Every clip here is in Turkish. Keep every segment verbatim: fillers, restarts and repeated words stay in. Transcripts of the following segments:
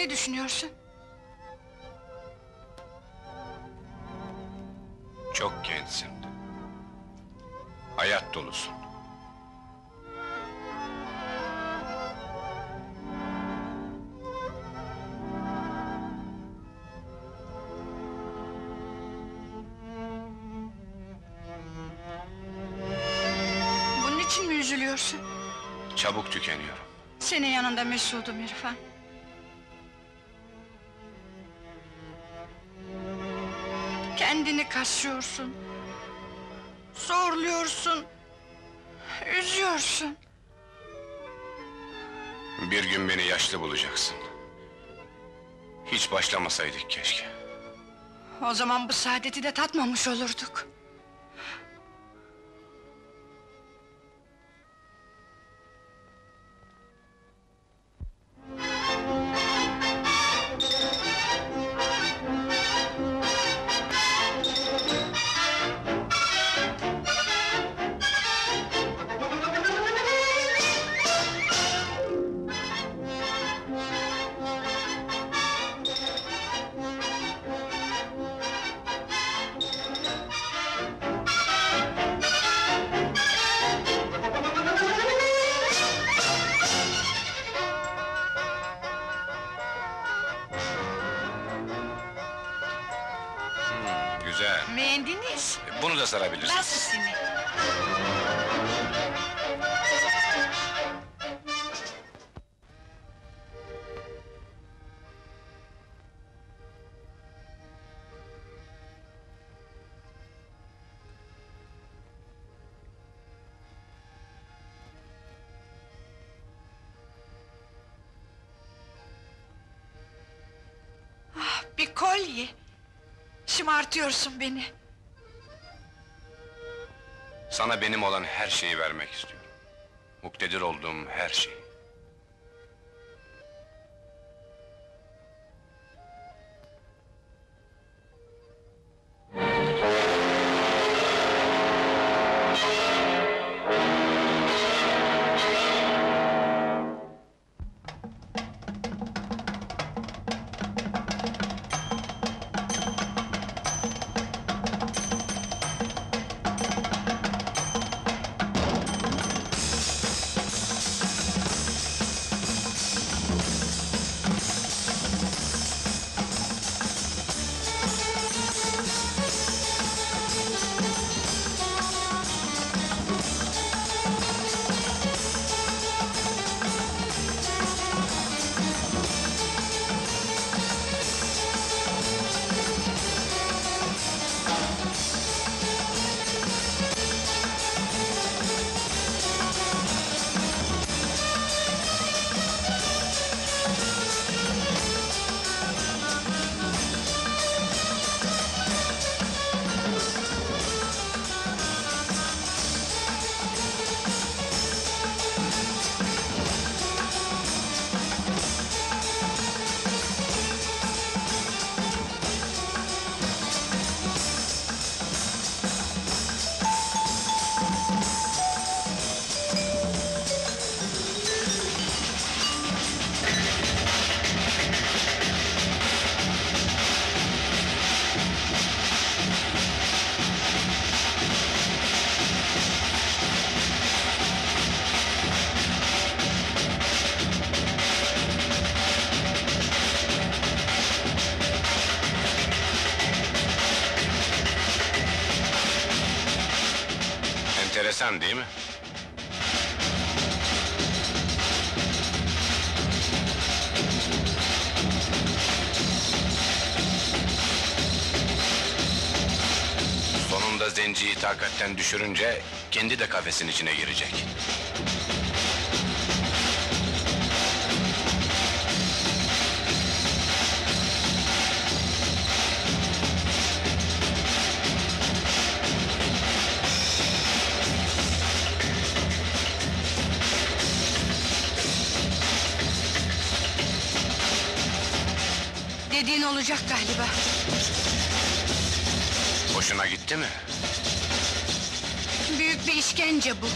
Ne düşünüyorsun? Çok gençsin. Hayat dolusun. Bunun için mi üzülüyorsun? Çabuk tükeniyorum. Senin yanında mesudum İrfan. Kendini kasıyorsun, zorluyorsun, üzüyorsun. Bir gün beni yaşlı bulacaksın. Hiç başlamasaydık keşke. O zaman bu saadeti de tatmamış olurduk. Beğendiniz. Bunu da sarabilirsiniz. Nasıl sinir? Ah, bir kolye. Şımartıyorsun beni. Sana benim olan her şeyi vermek istiyorum. Muktedir olduğum her şeyi. Enteresan değil mi? Sonunda zenciyi takatten düşürünce kendi de kafesin içine girecek. Dediğin olacak galiba. Hoşuna gitti mi? Büyük bir işkence bu.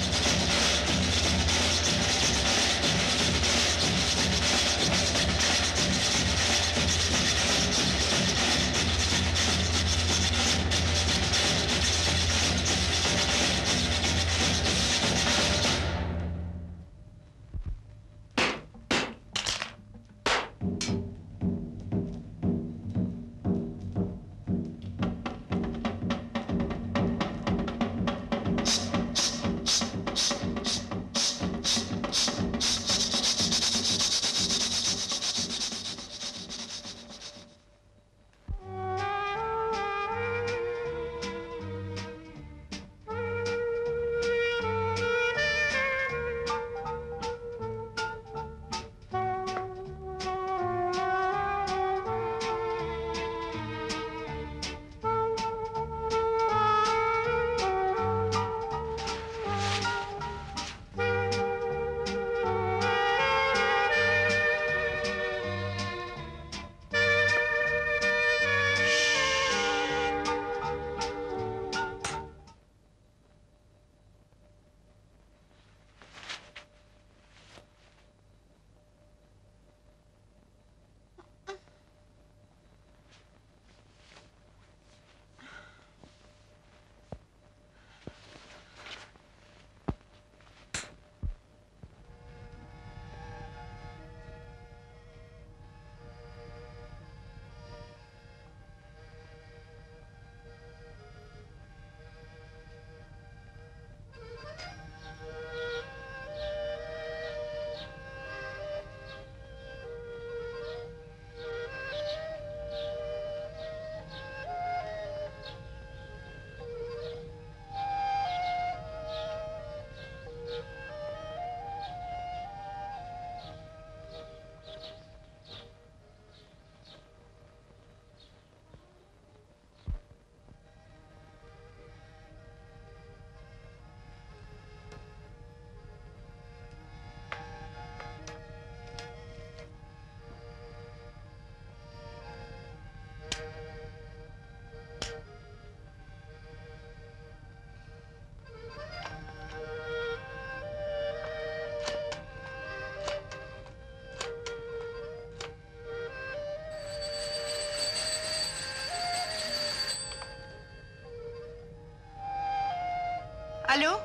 Alo?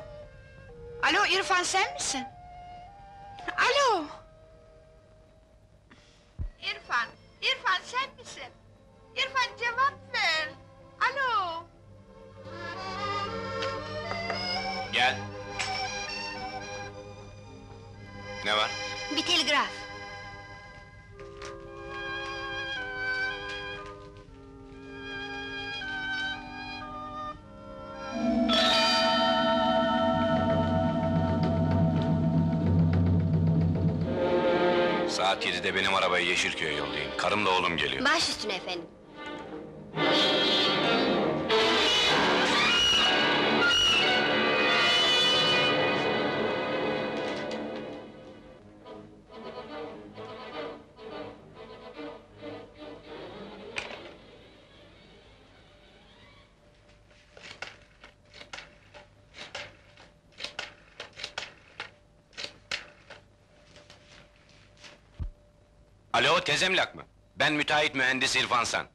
Alo, İrfan sen misin? Alo! İrfan, İrfan sen misin? İrfan cevap ver! Alo! Gel! Ne var? Bir telgraf! Saat yedide benim arabayı Yeşilköy'e yollayın. Karım da oğlum geliyor. Baş üstüne efendim. Alo, tezemlak mı? Ben müteahhit mühendis İrfan San.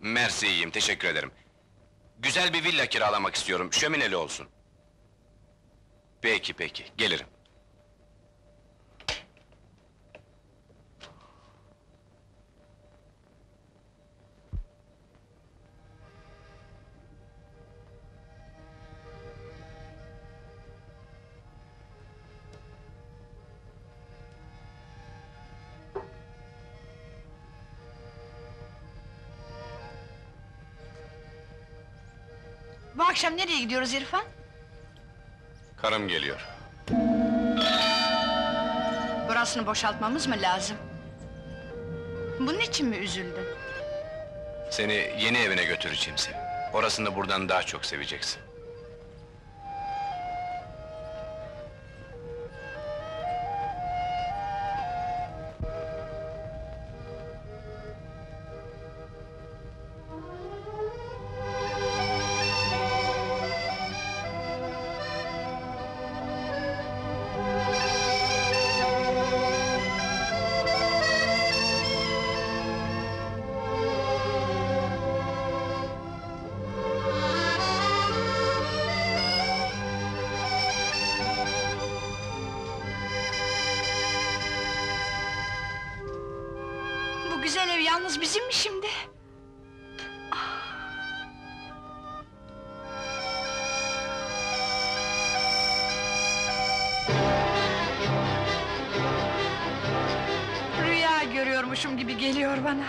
Mersi, iyiyim, teşekkür ederim. Güzel bir villa kiralamak istiyorum, şömineli olsun. Peki, peki, gelirim. Bu akşam nereye gidiyoruz İrfan? Karım geliyor. Burasını boşaltmamız mı lazım? Bunun için mi üzüldün? Seni yeni evine götüreceğim Sevim. Orasını buradan daha çok seveceksin. Güzel ev yalnız bizim mi şimdi? Ah. Rüya görüyormuşum gibi geliyor bana.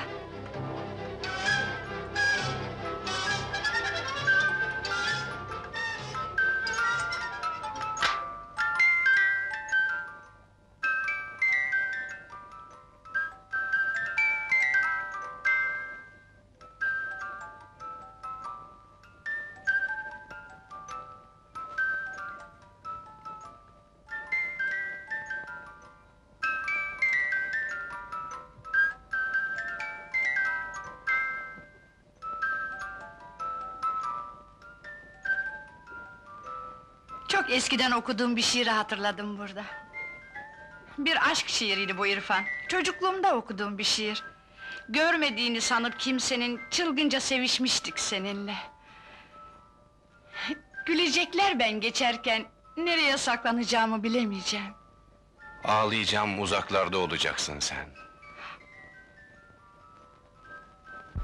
Çok eskiden okuduğum bir şiiri hatırladım burada. Bir aşk şiiriydi bu İrfan. Çocukluğumda okuduğum bir şiir. Görmediğini sanıp kimsenin çılgınca sevişmiştik seninle. Gülecekler ben geçerken nereye saklanacağımı bilemeyeceğim. Ağlayacağım uzaklarda olacaksın sen.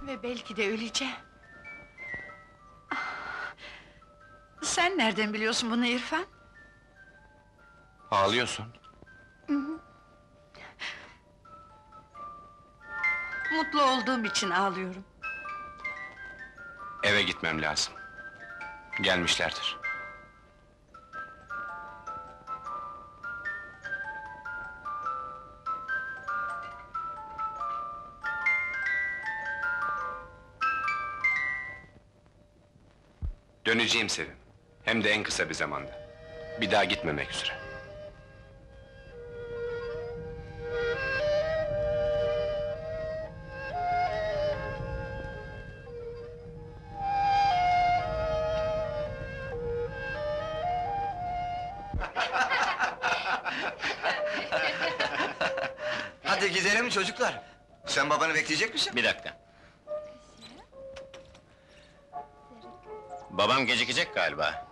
Ve belki de öleceğim. Sen nereden biliyorsun bunu İrfan? Ağlıyorsun. Hı hı. Mutlu olduğum için ağlıyorum. Eve gitmem lazım. Gelmişlerdir. Döneceğim Sevim. Hem de en kısa bir zamanda. Bir daha gitmemek üzere. Hadi gidelim çocuklar. Sen babanı bekleyecek misin? Bir dakika. Babam gecikecek galiba.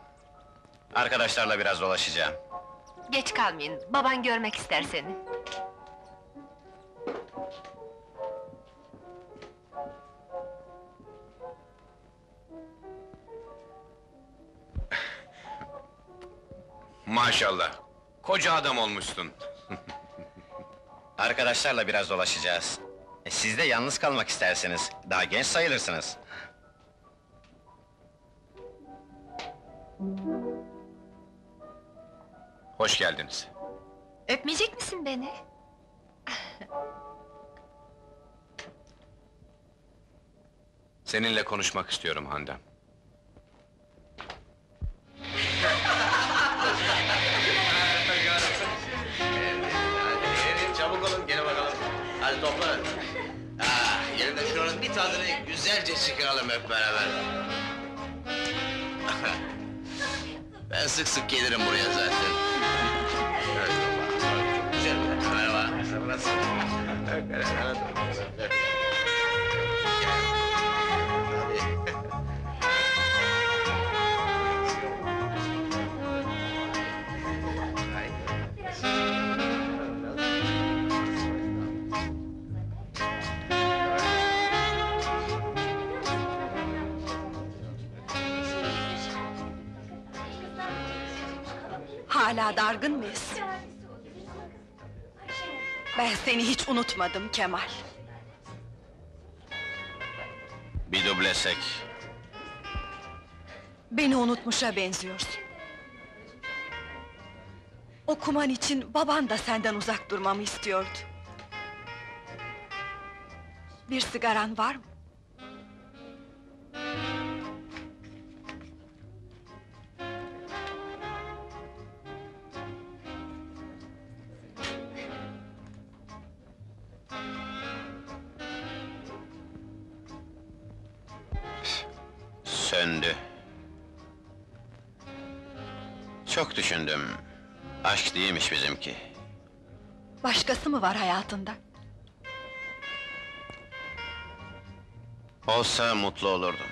Arkadaşlarla biraz dolaşacağım. Geç kalmayın, baban görmek ister seni. Maşallah, koca adam olmuşsun. Arkadaşlarla biraz dolaşacağız. E, siz de yalnız kalmak istersiniz, daha genç sayılırsınız. Hoş geldiniz. Öpmeyecek misin beni? Seninle konuşmak istiyorum Handan. Hadi toplanın. Ah, yerinde şuranın bir tadını güzelce çıkaralım hep beraber. Ben sık sık gelirim buraya zaten. Evet, çok güzel. Merhaba. Nasılsın? Hala dargın mıyız? Ben seni hiç unutmadım Kemal. Bir dublesek. Beni unutmuşa benziyorsun. Okuman için baban da senden uzak durmamı istiyordu. Bir sigaran var mı? Söndü. Çok düşündüm. Aşk değilmiş bizimki. Başkası mı var hayatında? Olsa mutlu olurdum.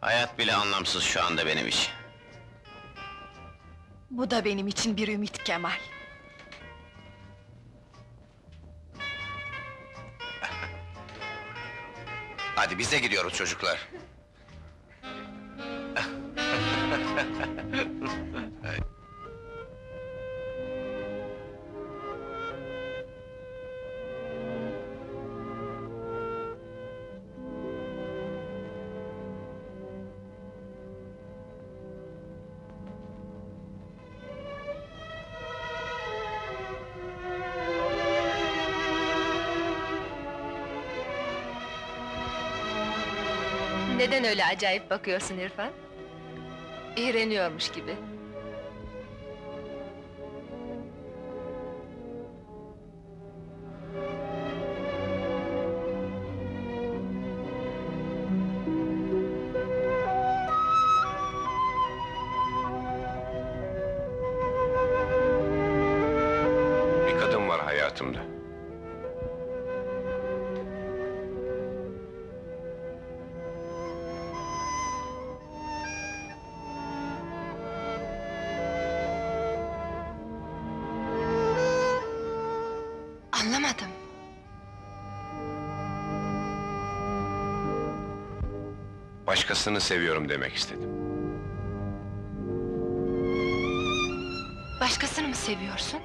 Hayat bile anlamsız şu anda benim için. Bu da benim için bir ümit Kemal. Hadi biz de gidiyoruz çocuklar. Neden öyle acayip bakıyorsun İrfan? İğreniyormuş gibi. Bir kadın var hayatımda. Anlamadım. Başkasını seviyorum demek istedim. Başkasını mı seviyorsun?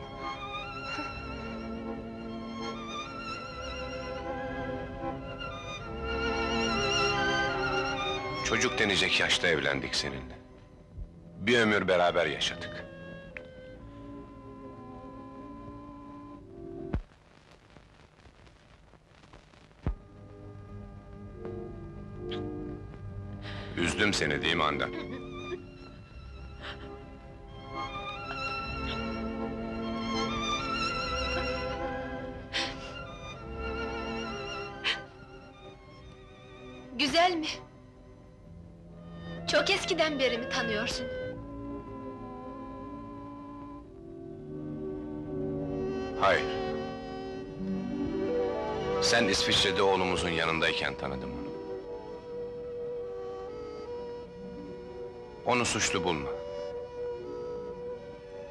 Çocuk denecek yaşta evlendik seninle. Bir ömür beraber yaşadık. Üzdüm seni değil mi Handan? Güzel mi? Çok eskiden beri mi tanıyorsun? Hayır. Sen İsviçre'de oğlumuzun yanındayken tanıdım onu. Onu suçlu bulma.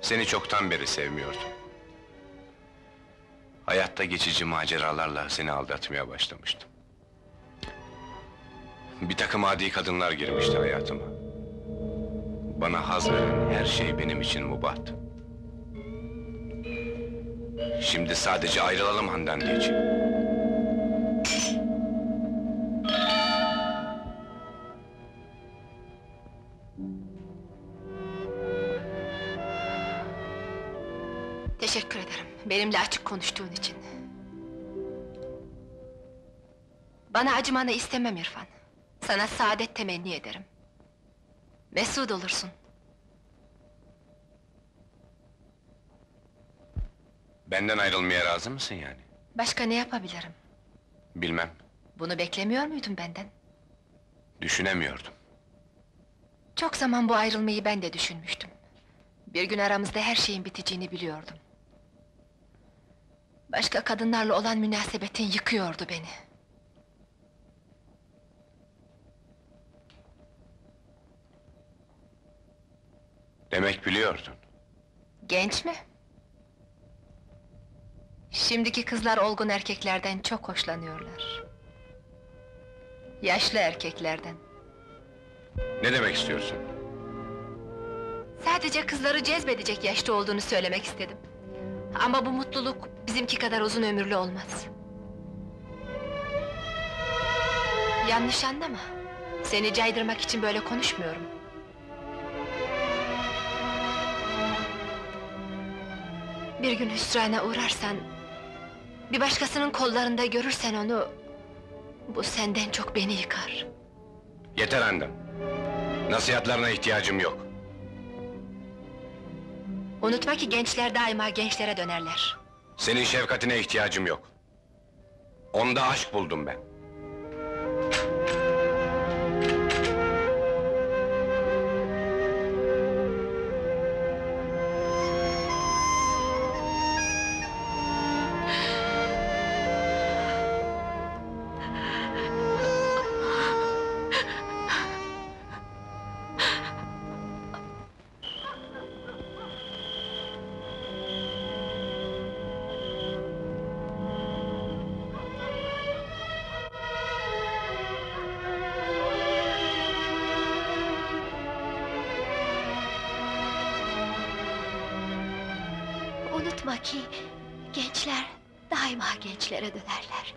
Seni çoktan beri sevmiyordum. Hayatta geçici maceralarla seni aldatmaya başlamıştım. Bir takım adi kadınlar girmişti hayatıma. Bana haz veren her şey benim için mubahtı. Şimdi sadece ayrılalım Handan diyeceğim. Teşekkür ederim, benimle açık konuştuğun için. Bana acımanı istemem İrfan. Sana saadet temenni ederim. Mesut olursun. Benden ayrılmaya razı mısın yani? Başka ne yapabilirim? Bilmem. Bunu beklemiyor muydun benden? Düşünemiyordum. Çok zaman bu ayrılmayı ben de düşünmüştüm. Bir gün aramızda her şeyin biteceğini biliyordum. Başka kadınlarla olan münasebetin yıkıyordu beni. Demek biliyordun. Genç mi? Şimdiki kızlar olgun erkeklerden çok hoşlanıyorlar. Yaşlı erkeklerden. Ne demek istiyorsun? Sadece kızları cezbedecek yaşta olduğunu söylemek istedim. Ama bu mutluluk bizimki kadar uzun ömürlü olmaz. Yanlış anlama. Seni caydırmak için böyle konuşmuyorum. Bir gün hüsrana uğrarsan, bir başkasının kollarında görürsen onu, bu senden çok beni yıkar. Yeter Handan! Nasihatlarına ihtiyacım yok. Unutma ki gençler daima gençlere dönerler. Senin şefkatine ihtiyacım yok. Onda aşk buldum ben. Unutma ki gençler daima gençlere dönerler.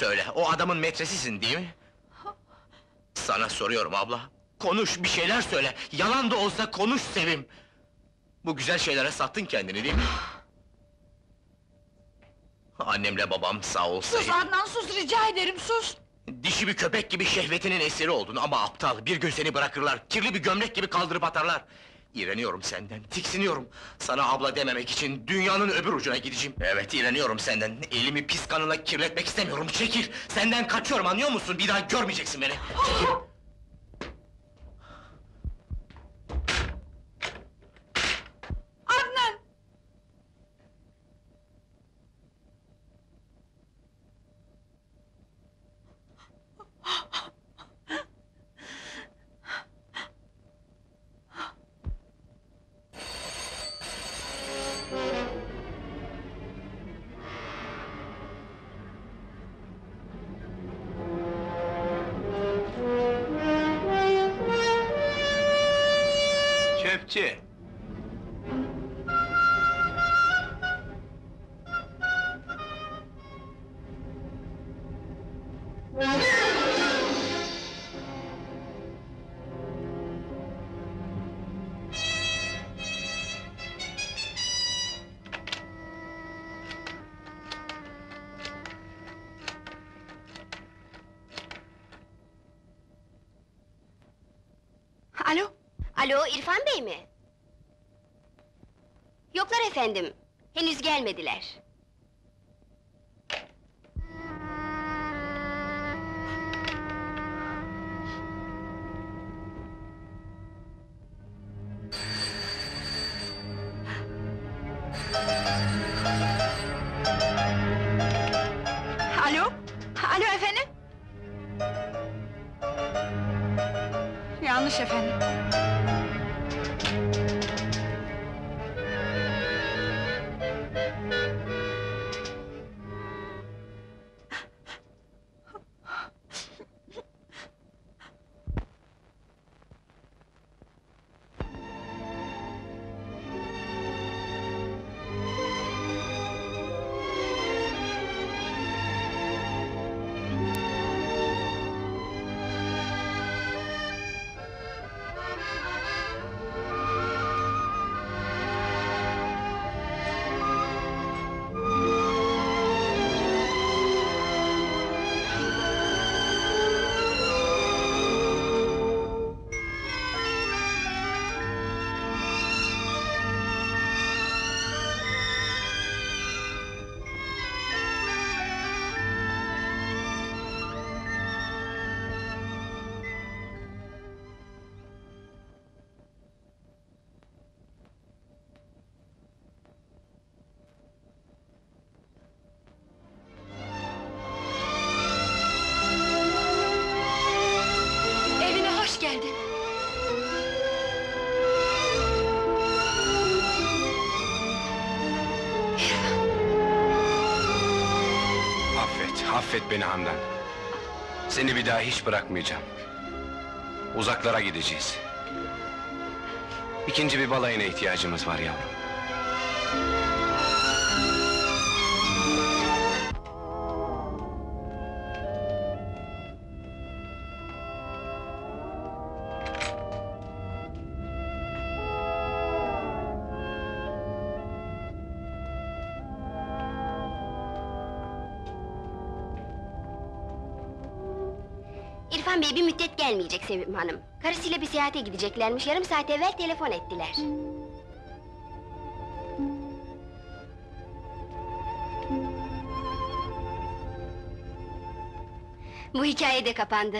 Söyle, o adamın metresisin değil mi? Sana soruyorum abla! Konuş, bir şeyler söyle! Yalan da olsa konuş Sevim! Bu güzel şeylere sattın kendini değil mi? Annemle babam sağ olsaydı... Sus Adnan, sus! Rica ederim, sus! Dişi bir köpek gibi şehvetinin esiri oldun ama aptal! Bir gün seni bırakırlar, kirli bir gömlek gibi kaldırıp atarlar! İğreniyorum senden, tiksiniyorum! Sana abla dememek için dünyanın öbür ucuna gideceğim! Evet, iğreniyorum senden! Elimi pis kanına kirletmek istemiyorum, çekil! Senden kaçıyorum, anlıyor musun? Bir daha görmeyeceksin beni! Çekil! Adnan! Alo, İrfan Bey mi? Yoklar efendim, henüz gelmediler. Alo, alo efendim? Yanlış efendim. Affet beni Handan. Seni bir daha hiç bırakmayacağım. Uzaklara gideceğiz. İkinci bir balayına ihtiyacımız var yavrum. İrfan Bey bir müddet gelmeyecek Sevim Hanım. Karısıyla bir seyahate gideceklermiş, yarım saat evvel telefon ettiler. Bu hikaye de kapandı.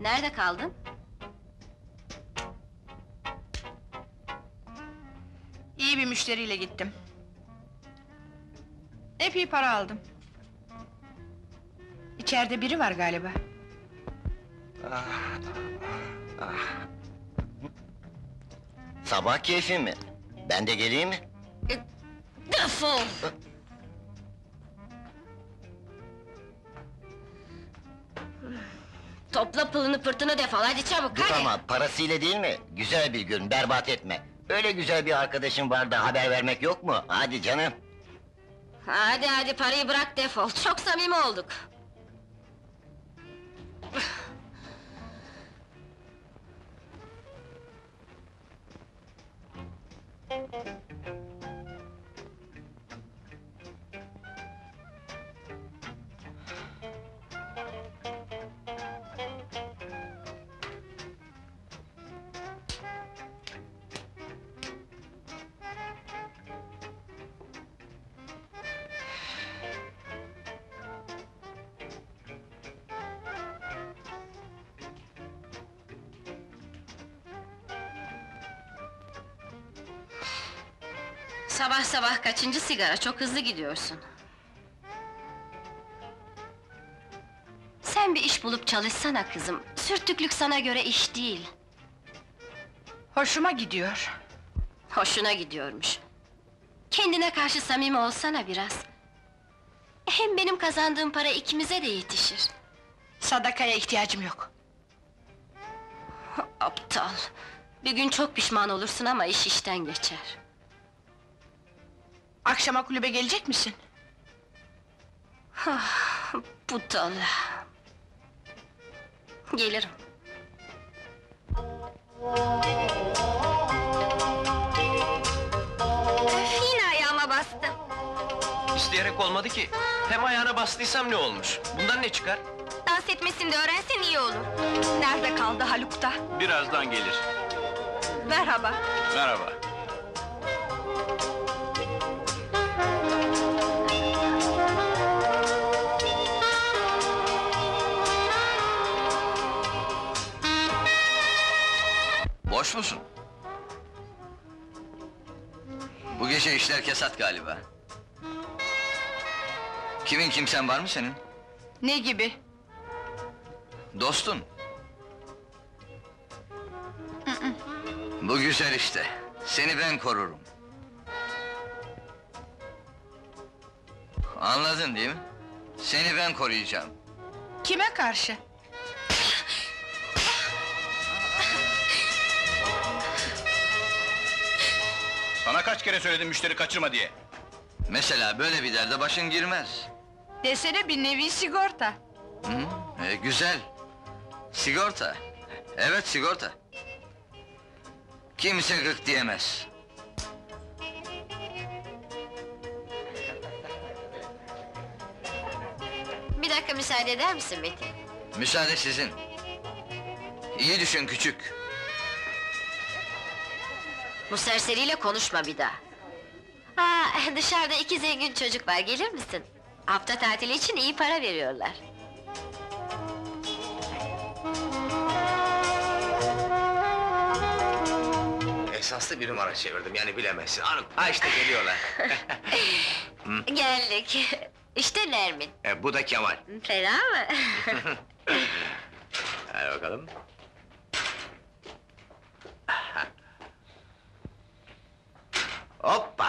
Nerede kaldın? İyi bir müşteriyle gittim. Epey para aldım. İçeride biri var galiba. Ah, ah. Sabah keyfi mi? Ben de geleyim mi? Defol! Topla pılını pırtını defol, hadi çabuk, dur hadi! Ama parasıyla değil mi? Güzel bir gün, berbat etme! Öyle güzel bir arkadaşın var da haber vermek yok mu? Hadi canım! Hadi hadi, parayı bırak defol, çok samimi olduk! Sabah sabah kaçıncı sigara? Çok hızlı gidiyorsun. Sen bir iş bulup çalışsana kızım. Sürtüklük sana göre iş değil. Hoşuma gidiyor. Hoşuna gidiyormuş. Kendine karşı samimi olsana biraz. Hem benim kazandığım para ikimize de yetişir. Sadakaya ihtiyacım yok. Aptal! Bir gün çok pişman olursun ama iş işten geçer. Akşama kulübe gelecek misin? Ah, budala! Gelirim. Öf, yine ayağıma bastım! İsteyerek olmadı ki! Hem ayağına bastıysam ne olmuş? Bundan ne çıkar? Dans etmesini de öğrensen iyi olur! Nerede kaldı Haluk'ta? Birazdan gelir. Merhaba! Merhaba! Boş musun? Bu gece işler kesat galiba. Kimin kimsen var mı senin? Ne gibi? Dostun. Bu güzel işte. Seni ben korurum. Anladın değil mi? Seni ben koruyacağım. Kime karşı? Sana kaç kere söyledim müşteri kaçırma diye! Mesela böyle bir derde başın girmez. Desene bir nevi sigorta. Hı, e, güzel! Sigorta! Evet, sigorta! Kimse gık diyemez. Bir dakika müsaade eder misin Metin? Müsaade sizin! İyi düşün küçük! Bu serseriyle konuşma bir daha! Aa, dışarıda iki zengin çocuk var, gelir misin? Hafta tatili için iyi para veriyorlar. Esaslı bir numara çevirdim, yani bilemezsin. Ha işte geliyorlar! Geldik! İşte Nermin! E, bu da Kemal! Fena mı? Hadi bakalım! Hoppa!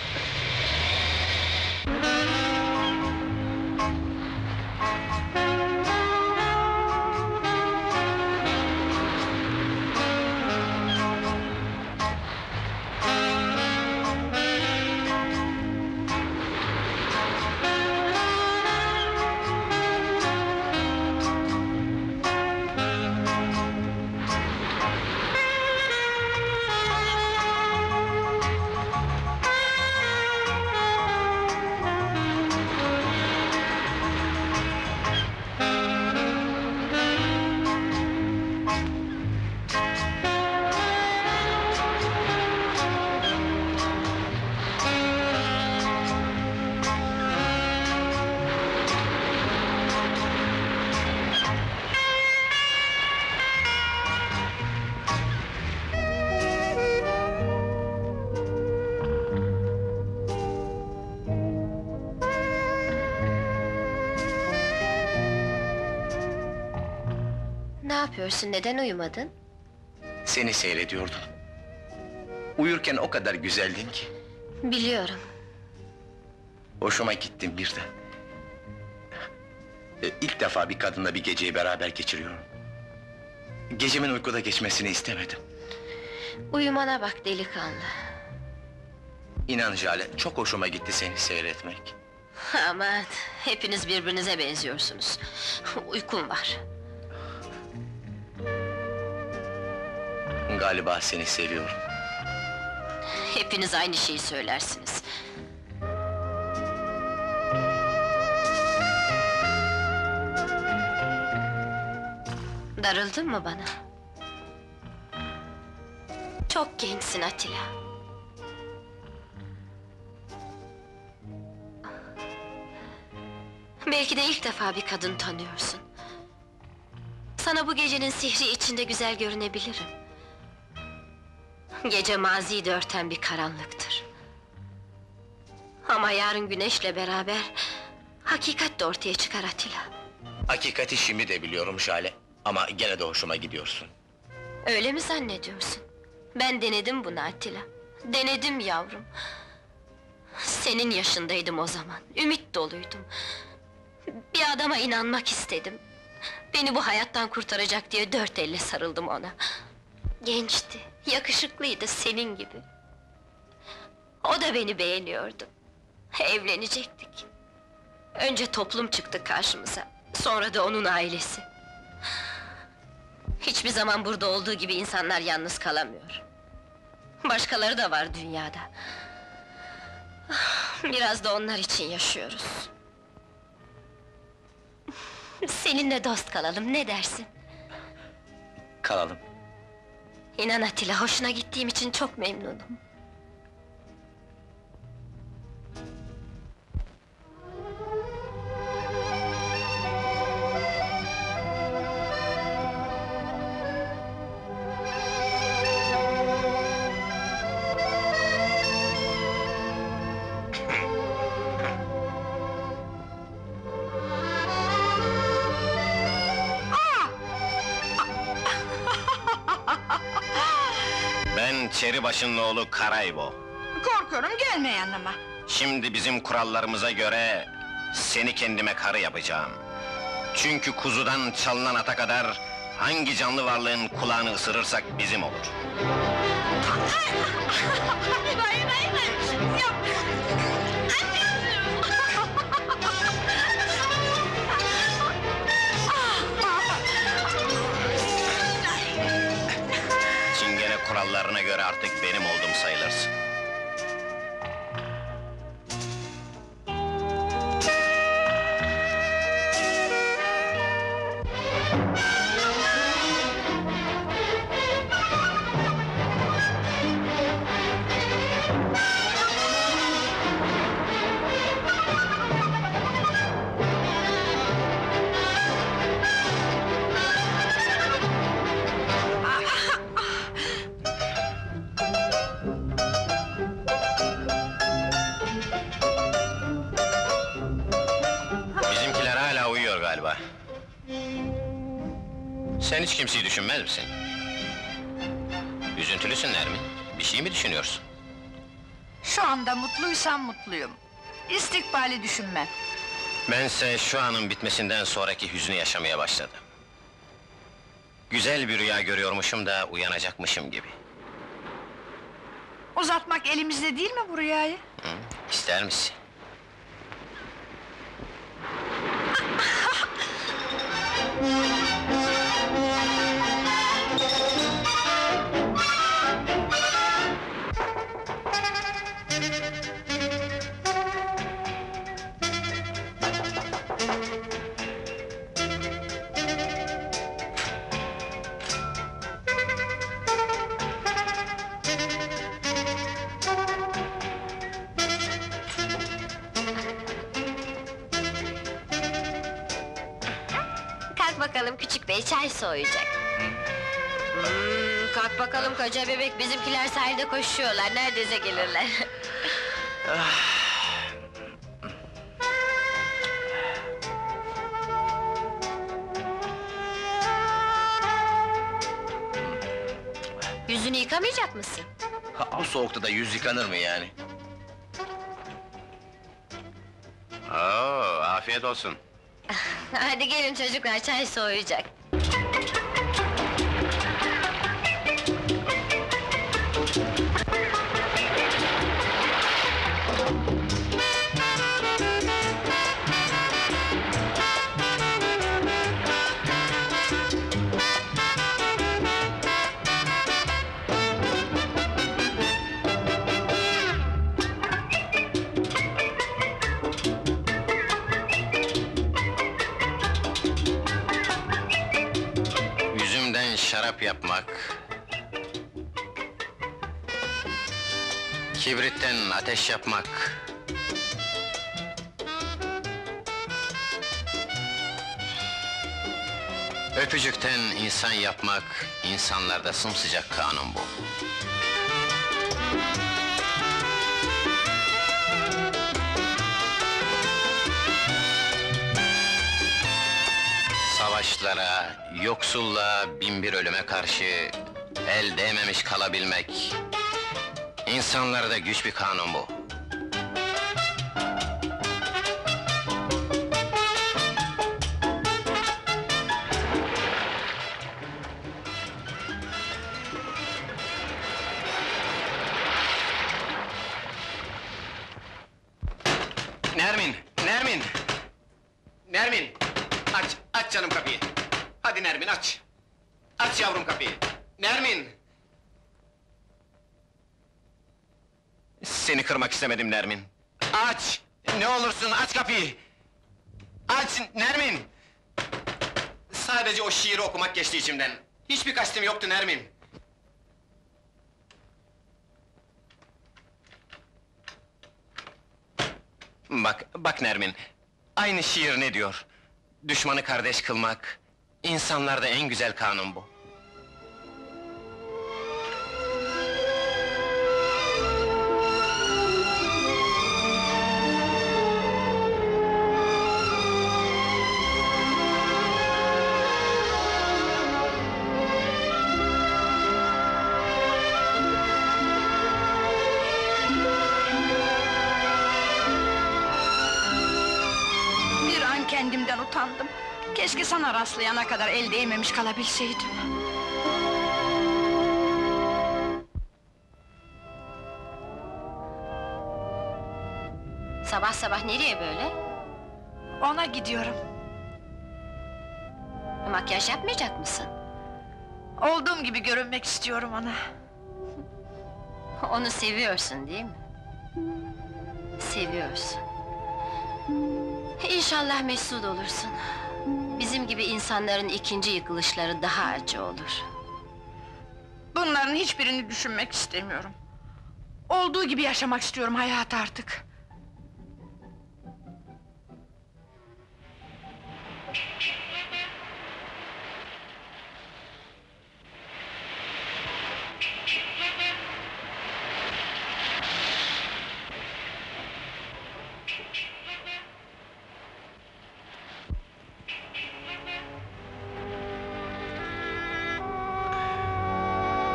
yapıyorsun? Neden uyumadın? Seni seyrediyordum. Uyurken o kadar güzeldin ki. Biliyorum. Hoşuma gittin birden. E, ilk defa bir kadınla bir geceyi beraber geçiriyorum. Gecemin uykuda geçmesini istemedim. Uyumana bak delikanlı. İnan Jale, çok hoşuma gitti seni seyretmek. Aman, hepiniz birbirinize benziyorsunuz. Uykum var. Galiba seni seviyorum. Hepiniz aynı şeyi söylersiniz. Darıldın mı bana? Çok gençsin Atilla. Belki de ilk defa bir kadın tanıyorsun. Sana bu gecenin sihri içinde güzel görünebilirim. Gece maziyi de örten bir karanlıktır. Ama yarın güneşle beraber hakikat de ortaya çıkar Atilla. Hakikati şimdi de biliyorum Jale. Ama gene de hoşuma gidiyorsun. Öyle mi zannediyorsun? Ben denedim bunu Atilla. Denedim yavrum. Senin yaşındaydım o zaman. Ümit doluydum. Bir adama inanmak istedim. Beni bu hayattan kurtaracak diye dört elle sarıldım ona. Gençti, yakışıklıydı senin gibi. O da beni beğeniyordu. Evlenecektik. Önce toplum çıktı karşımıza. Sonra da onun ailesi. Hiçbir zaman burada olduğu gibi insanlar yalnız kalamıyor. Başkaları da var dünyada. Biraz da onlar için yaşıyoruz. Seninle dost kalalım, ne dersin? Kalalım. İnan Atilla, hoşuna gittiğim için çok memnunum. Çeri başının oğlu Karaybo. Korkuyorum, gelme yanıma. Şimdi bizim kurallarımıza göre seni kendime karı yapacağım. Çünkü kuzudan çalınan ata kadar hangi canlı varlığın kulağını ısırırsak bizim olur. Hayır, hayır, hayır. Yok. Kurallarına göre artık benim oldum sayılırsın. Sen hiç kimseyi düşünmez misin? Üzüntülüsün Nermin, bir şey mi düşünüyorsun? Şu anda mutluysam mutluyum. İstikbali düşünmem. Bense şu anın bitmesinden sonraki hüznü yaşamaya başladım. Güzel bir rüya görüyormuşum da uyanacakmışım gibi. Uzatmak elimizde değil mi bu rüyayı? Hı, ister misin? Çay soğuyacak. Hmm, kalk bakalım koca bebek, bizimkiler sahilde koşuyorlar, neredeyse gelirler. yüzünü yıkamayacak mısın? Ha, o soğukta da yüz yıkanır mı yani? Oo, afiyet olsun! Hadi gelin çocuklar, çay soğuyacak! Şarap yapmak, kibritten ateş yapmak, öpücükten insan yapmak, insanlarda sımsıcak kanun bu. Savaşlara, yoksulla binbir ölüme karşı el değmemiş kalabilmek, insanlarda güç bir kanun bu. Nermin, Nermin, Nermin. Aç, aç canım kapıyı! Hadi Nermin, aç! Aç yavrum kapıyı! Nermin! Seni kırmak istemedim Nermin! Aç! Ne olursun, aç kapıyı! Aç, Nermin! Sadece o şiiri okumak geçti içimden! Hiçbir kastım yoktu Nermin! Bak, bak Nermin! Aynı şiir ne diyor? Düşmanı kardeş kılmak, insanlarda en güzel kanun bu. Kendimden utandım. Keşke sana rastlayana kadar el değmemiş kalabilseydim. Sabah sabah nereye böyle? Ona gidiyorum. Makyaj yapmayacak mısın? Olduğum gibi görünmek istiyorum ona. Onu seviyorsun değil mi? Seviyorsun. İnşallah mesut olursun. Bizim gibi insanların ikinci yıkılışları daha acı olur. Bunların hiçbirini düşünmek istemiyorum. Olduğu gibi yaşamak istiyorum hayatı artık.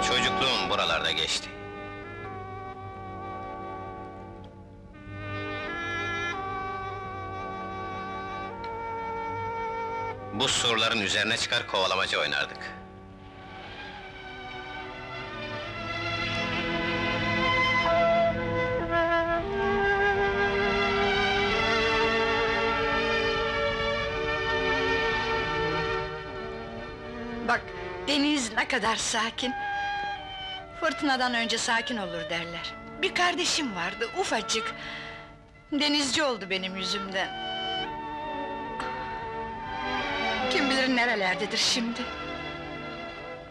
Çocukluğum buralarda geçti. Bu surların üzerine çıkar kovalamaca oynardık. Bak, deniz ne kadar sakin. Fırtınadan önce sakin olur derler. Bir kardeşim vardı, ufacık. Denizci oldu benim yüzümden. Kim bilir nerelerdedir şimdi?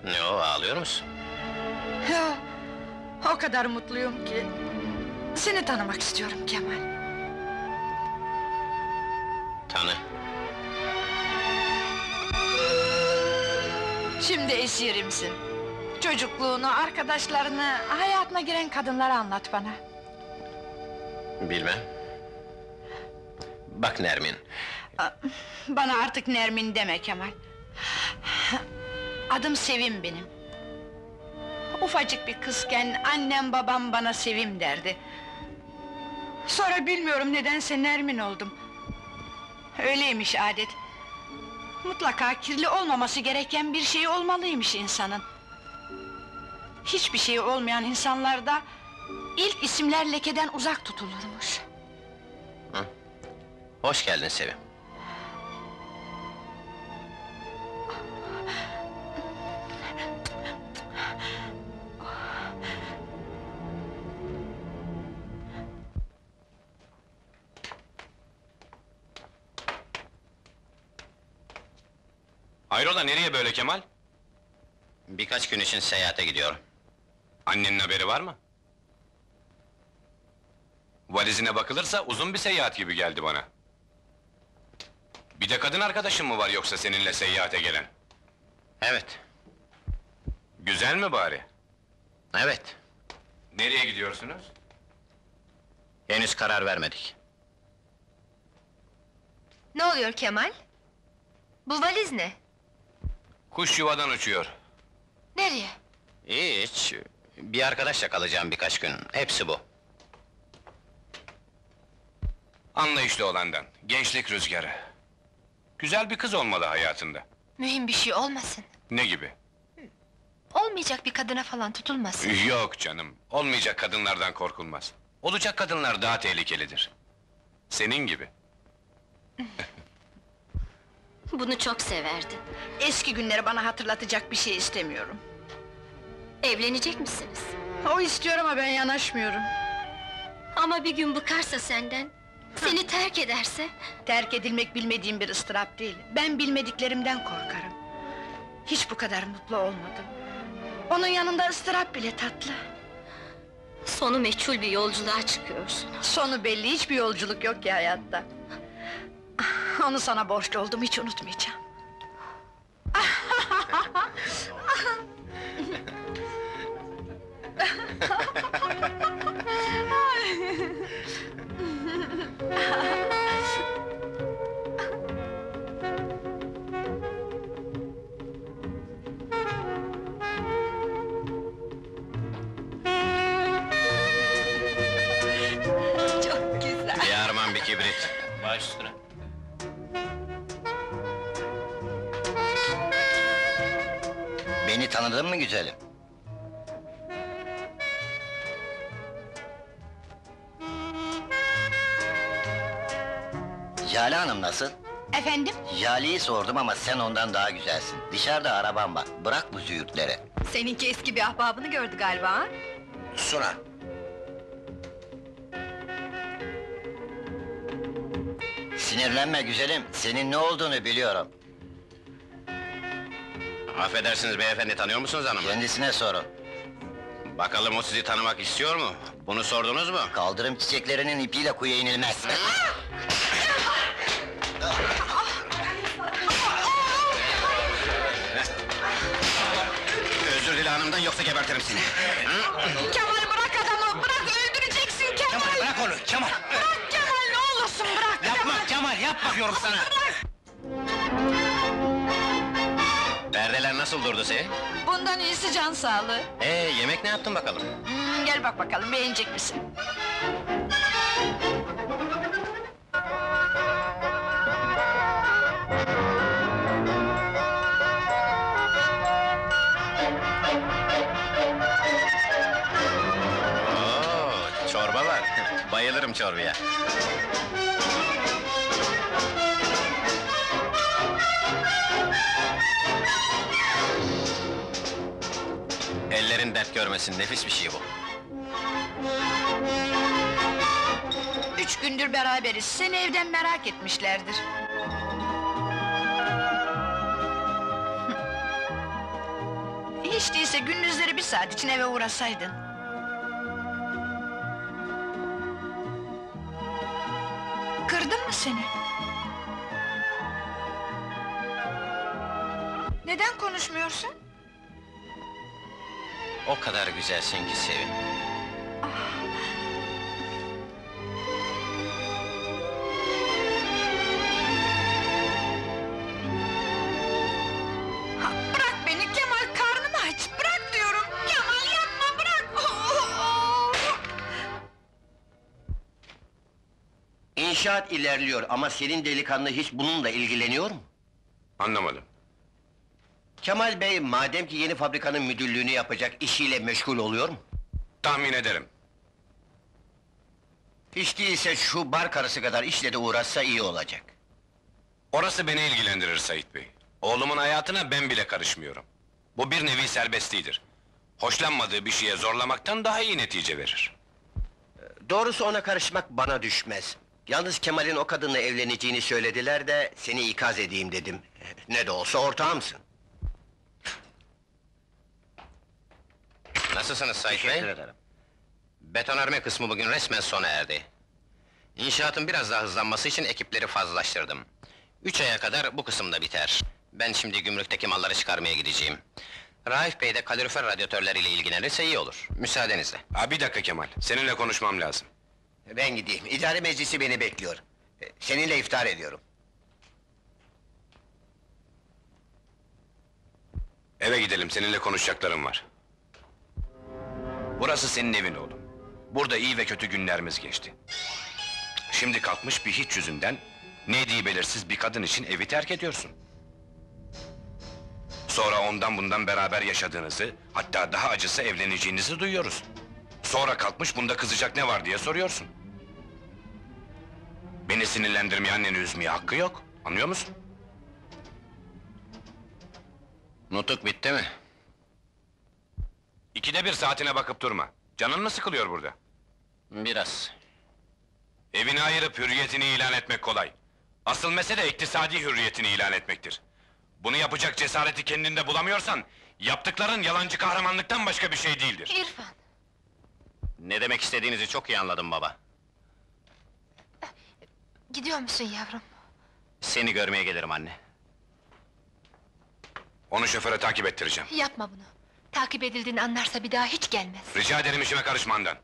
Ne o, ağlıyor musun? Yo, o kadar mutluyum ki. Seni tanımak istiyorum Kemal. Tanı. Şimdi esirimsin. Çocukluğunu, arkadaşlarını, hayatına giren kadınları anlat bana. Bilmem. Bak Nermin. Bana artık Nermin deme Kemal. Adım Sevim benim. Ufacık bir kızken annem babam bana Sevim derdi. Sonra bilmiyorum nedense Nermin oldum. Öyleymiş adet. Mutlaka kirli olmaması gereken bir şey olmalıymış insanın. Hiçbir şeyi olmayan insanlarda ilk isimler lekeden uzak tutulurmuş. Hı. Hoş geldin Sevim. Hayrola, nereye böyle Kemal? Birkaç gün için seyahate gidiyorum. Annenin haberi var mı? Valizine bakılırsa uzun bir seyahat gibi geldi bana. Bir de kadın arkadaşın mı var yoksa seninle seyahate gelen? Evet. Güzel mi bari? Evet. Nereye gidiyorsunuz? Henüz karar vermedik. Ne oluyor Kemal? Bu valiz ne? Kuş yuvadan uçuyor. Nereye? Hiç, bir arkadaşla kalacağım birkaç gün, hepsi bu. Anlayışlı olandan, gençlik rüzgarı. Güzel bir kız olmalı hayatında. Mühim bir şey olmasın. Ne gibi? Olmayacak bir kadına falan tutulmasın. Yok canım, olmayacak kadınlardan korkulmaz. Olacak kadınlar daha tehlikelidir. Senin gibi. Bunu çok severdi. Eski günleri bana hatırlatacak bir şey istemiyorum. Evlenecek misiniz? O istiyor ama ben yanaşmıyorum. Ama bir gün bıkarsa senden, seni terk ederse... Terk edilmek bilmediğim bir ıstırap değil, ben bilmediklerimden korkarım. Hiç bu kadar mutlu olmadım. Onun yanında ıstırap bile tatlı. Sonu meçhul bir yolculuğa çıkıyorsun. Sonu belli, hiçbir yolculuk yok ki hayatta. Onu sana borçlu oldum, hiç unutmayacağım. Çok güzel. Bir armağan, bir kibrit. Baş üstüne. Beni tanıdın mı güzelim? Jale hanım nasıl? Efendim? Jale'yi sordum ama sen ondan daha güzelsin. Dışarıda araban bak, bırak bu züğürtleri. Seninki eski bir ahbabını gördü galiba ha? Suna! Sinirlenme güzelim, senin ne olduğunu biliyorum. Affedersiniz beyefendi, tanıyor musunuz hanımı? Kendisine sorun. Bakalım o sizi tanımak istiyor mu? Bunu sordunuz mu? Kaldırım çiçeklerinin ipiyle kuyuya inilmez. Özür dile hanımdan, yoksa gebertirim seni. Kemal bırak adamı, bırak öldüreceksin Kemal! Kemal bırak onu, Kemal! Bırak Kemal, ne olursun bırak Kemal! Yapma Kemal, yapma diyorum sana! Perdeler nasıl durdu seni? Bundan iyisi can sağlığı. Ee, yemek ne yaptın bakalım? Hmm, gel bak bakalım, beğenecek misin? Oo, çorba var. Bayılırım çorbaya. Ellerin dert görmesin, nefis bir şey bu. Üç gündür beraberiz, seni evden merak etmişlerdir. Hiç değilse gündüzleri bir saat için eve uğrasaydın. Kırdım mı seni? Neden konuşmuyorsun? O kadar güzelsin ki Sevim. Ah. Ha, bırak beni Kemal, karnım aç! Bırak diyorum! Kemal! İnşaat ilerliyor ama senin delikanlı hiç bununla ilgileniyor mu? Anlamadım. Kemal Bey, madem ki yeni fabrikanın müdürlüğünü yapacak, işiyle meşgul oluyor mu? Tahmin ederim. Hiç değilse şu bar karısı kadar işle de uğraşsa iyi olacak. Orası beni ilgilendirir Sait Bey. Oğlumun hayatına ben bile karışmıyorum. Bu bir nevi serbestliğidir. Hoşlanmadığı bir şeye zorlamaktan daha iyi netice verir. Doğrusu ona karışmak bana düşmez. Yalnız Kemal'in o kadınla evleneceğini söylediler de seni ikaz edeyim dedim. Ne de olsa ortağımsın. Nasılsınız Sait Bey? Teşekkür ederim. Betonarme kısmı bugün resmen sona erdi. İnşaatın biraz daha hızlanması için ekipleri fazlalaştırdım. Üç aya kadar bu kısım da biter. Ben şimdi gümrükteki malları çıkarmaya gideceğim. Raif Bey de kalorifer radyatörleriyle ilgilenirse iyi olur. Müsaadenizle. Ha, bir dakika Kemal, seninle konuşmam lazım. Ben gideyim, idare meclisi beni bekliyor. Seninle iftar ediyorum. Eve gidelim, seninle konuşacaklarım var. Burası senin evin oğlum. Burada iyi ve kötü günlerimiz geçti. Şimdi kalkmış bir hiç yüzünden, ne diye belirsiz bir kadın için evi terk ediyorsun. Sonra ondan bundan beraber yaşadığınızı, hatta daha acısı evleneceğinizi duyuyoruz. Sonra kalkmış bunda kızacak ne var diye soruyorsun. Beni sinirlendirmeye, anneni üzmeye hakkı yok, anlıyor musun? Nutuk bitti mi? İkide bir saatine bakıp durma, canın mı sıkılıyor burada? Biraz. Evini ayırıp hürriyetini ilan etmek kolay. Asıl mesele iktisadi hürriyetini ilan etmektir. Bunu yapacak cesareti kendinde bulamıyorsan, yaptıkların yalancı kahramanlıktan başka bir şey değildir. İrfan! Ne demek istediğinizi çok iyi anladım baba. Gidiyor musun yavrum? Seni görmeye gelirim anne. Onu şoföre takip ettireceğim. Yapma bunu! Takip edildiğini anlarsa bir daha hiç gelmez. Rica ederim, işime karışma Handan.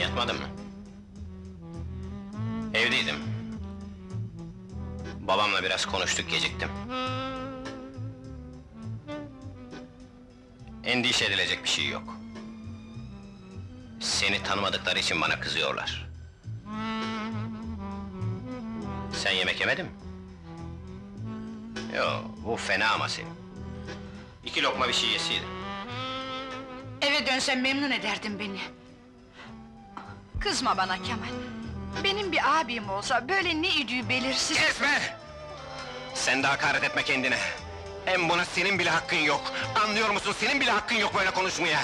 Yatmadın mı? Evdeydim. Babamla biraz konuştuk, geciktim. Endişe edilecek bir şey yok. Seni tanımadıkları için bana kızıyorlar. Sen yemek yemedin mi? Yo, bu fena ama senin. İki lokma bir şey yeseydin. Eve dönsen memnun ederdin beni. Kızma bana Kemal! Benim bir abim olsa böyle ne idüğü belirsiz... Kesme! Sen de hakaret etme kendine! Hem buna senin bile hakkın yok! Anlıyor musun? Senin bile hakkın yok böyle konuşmaya!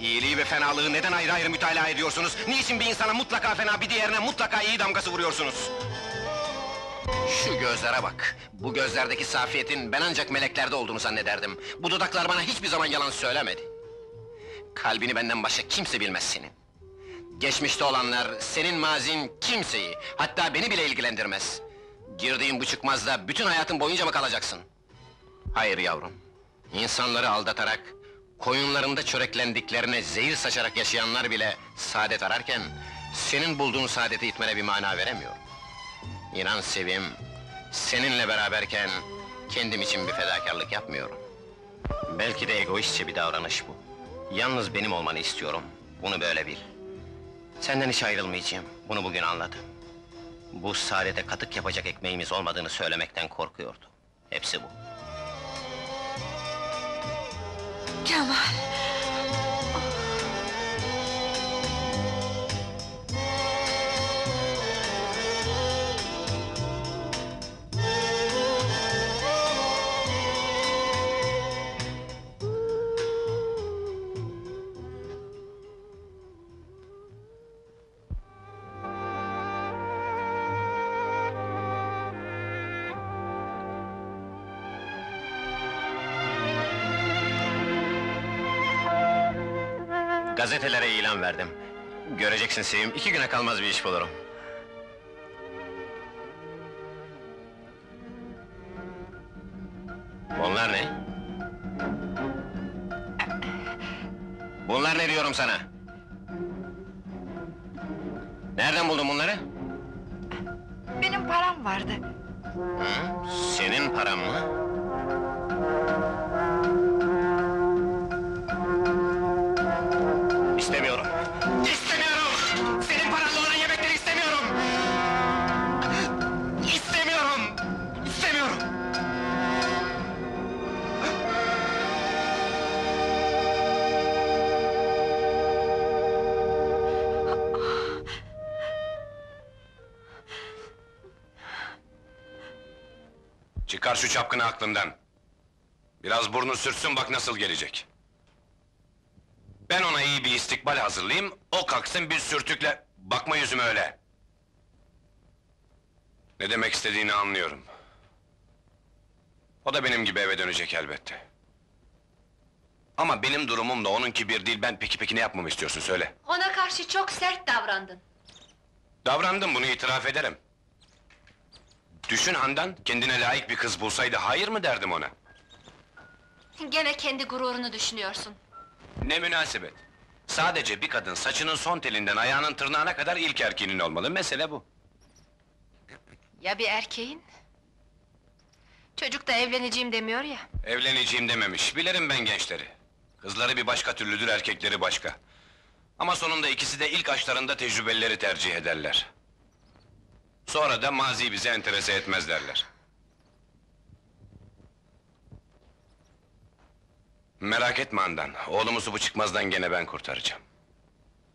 İyiliği ve fenalığı neden ayrı ayrı mütalaa ediyorsunuz? Niçin bir insana mutlaka fena, bir diğerine mutlaka iyi damgası vuruyorsunuz? Şu gözlere bak! Bu gözlerdeki safiyetin ben ancak meleklerde olduğunu zannederdim. Bu dudaklar bana hiçbir zaman yalan söylemedi. Kalbini benden başka kimse bilmez senin. Geçmişte olanlar, senin mazin kimseyi, hatta beni bile ilgilendirmez. Girdiğin bu çıkmazda bütün hayatın boyunca mı kalacaksın? Hayır yavrum, insanları aldatarak, koyunlarında çöreklendiklerine zehir saçarak yaşayanlar bile saadet ararken, senin bulduğun saadeti itmene bir mana veremiyor. İnan Sevim, seninle beraberken kendim için bir fedakarlık yapmıyorum. Belki de egoistçe bir davranış bu. Yalnız benim olmanı istiyorum, bunu böyle bil. Senden hiç ayrılmayacağım, bunu bugün anladım. Bu saadete katık yapacak ekmeğimiz olmadığını söylemekten korkuyordu. Hepsi bu. Kemal! Gazetelere ilan verdim. Göreceksin Sevim, iki güne kalmaz bir iş bulurum. Bunlar ne? Bunlar ne diyorum sana? Nereden buldun bunları? Benim param vardı. Hı? Senin paran mı? İstemiyorum! İstemiyorum! Senin paranla olan yemekleri istemiyorum! İstemiyorum! İstemiyorum! Çıkar şu çapkını aklımdan! Biraz burnu sürtsün, bak nasıl gelecek! Ben ona iyi bir istikbal hazırlayayım, o kalksın bir sürtükle... Bakma yüzüme öyle! Ne demek istediğini anlıyorum. O da benim gibi eve dönecek elbette. Ama benim durumum da onunki bir değil, ben peki peki ne yapmamı istiyorsun söyle? Ona karşı çok sert davrandın. Davrandım, bunu itiraf ederim. Düşün Handan, kendine layık bir kız bulsaydı hayır mı derdim ona? Gene kendi gururunu düşünüyorsun. Ne münasebet! Sadece bir kadın, saçının son telinden ayağının tırnağına kadar ilk erkeğinin olmalı, mesele bu. Ya bir erkeğin? Çocuk da evleneceğim demiyor ya. Evleneceğim dememiş, bilirim ben gençleri. Kızları bir başka türlüdür, erkekleri başka. Ama sonunda ikisi de ilk aşklarında tecrübelileri tercih ederler. Sonra da mazi bizi enterese etmez derler. Merak etme Handan, oğlumuzu bu çıkmazdan gene ben kurtaracağım.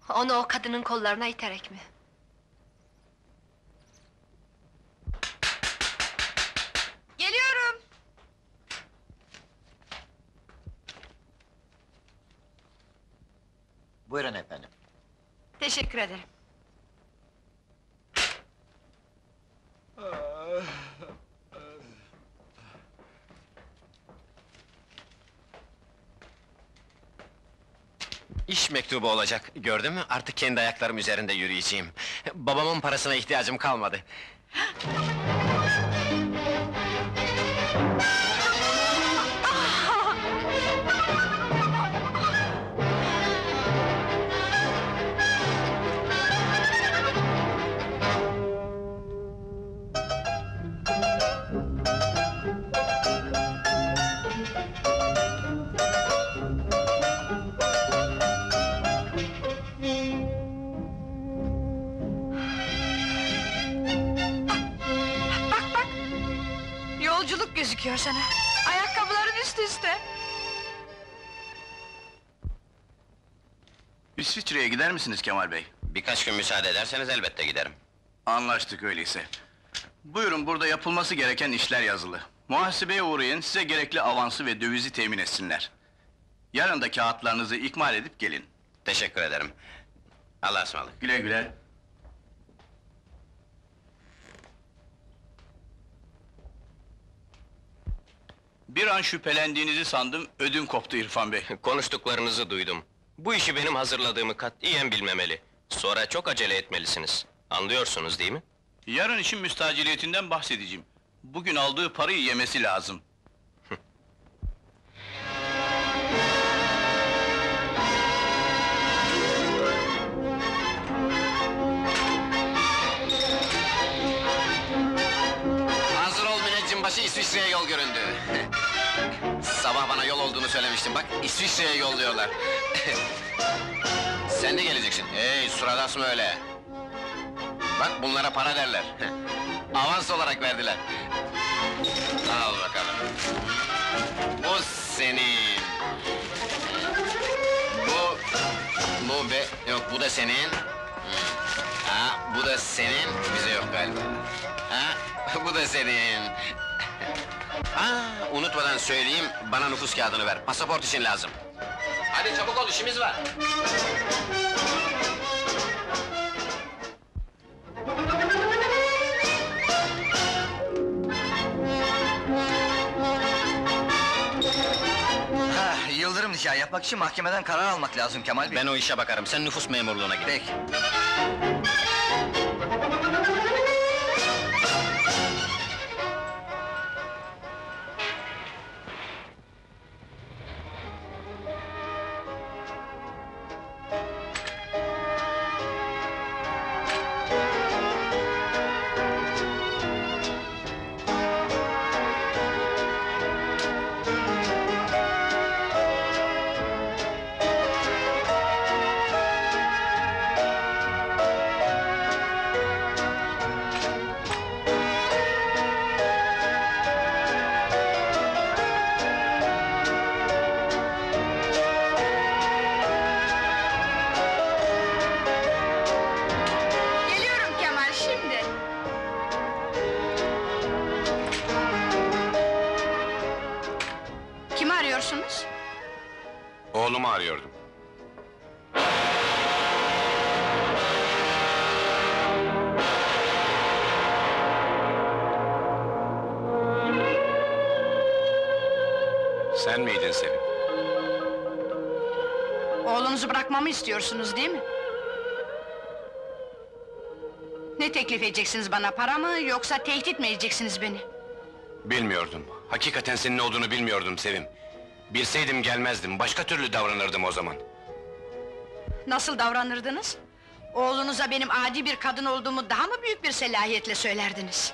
Onu o kadının kollarına iterek mi? Geliyorum! Buyurun efendim. Teşekkür ederim. İş mektubu olacak, gördün mü? Artık kendi ayaklarım üzerinde yürüyeceğim. Babamın parasına ihtiyacım kalmadı. Sana. Ayakkabıların üst üste! İsviçre'ye gider misiniz Kemal bey? Birkaç gün müsaade ederseniz elbette giderim. Anlaştık öyleyse. Buyurun, burada yapılması gereken işler yazılı. Muhasebeye uğrayın, size gerekli avansı ve dövizi temin etsinler. Yarın da kağıtlarınızı ikmal edip gelin. Teşekkür ederim. Allah'a ısmarladık. Güle güle. Bir an şüphelendiğinizi sandım, ödüm koptu İrfan bey. Konuştuklarınızı duydum. Bu işi benim hazırladığımı katiyen bilmemeli. Sonra çok acele etmelisiniz. Anlıyorsunuz değil mi? Yarın işin müstaciliyetinden bahsedeceğim. Bugün aldığı parayı yemesi lazım. Hazır ol müneccimbaşı, İsviçre'ye yol göründü. Sabah bana yol olduğunu söylemiştim, bak İsviçre'ye yolluyorlar. Sen de geleceksin. Hey, surat mı öyle? Bak bunlara para derler. Avans olarak verdiler. Al bakalım. Bu senin. Bu... Bu be... Yok, bu da senin. Ha, bu da senin. Bize yok galiba. Ha, bu da senin. Aa, unutmadan söyleyeyim, bana nüfus kağıdını ver, pasaport için lazım. Hadi çabuk ol, işimiz var! Hah, yıldırım nikahı yapmak için mahkemeden karar almak lazım Kemal Bey. Ben o işe bakarım, sen nüfus memurluğuna git. Peki. Oğlumu arıyordum. Sen miydin Sevim? Oğlunuzu bırakmamı istiyorsunuz değil mi? Ne teklif edeceksiniz bana, para mı yoksa tehdit mi edeceksiniz beni? Bilmiyordum. Hakikaten senin ne olduğunu bilmiyordum Sevim. Bilseydim gelmezdim, başka türlü davranırdım o zaman. Nasıl davranırdınız? Oğlunuza benim adi bir kadın olduğumu daha mı büyük bir selahiyetle söylerdiniz?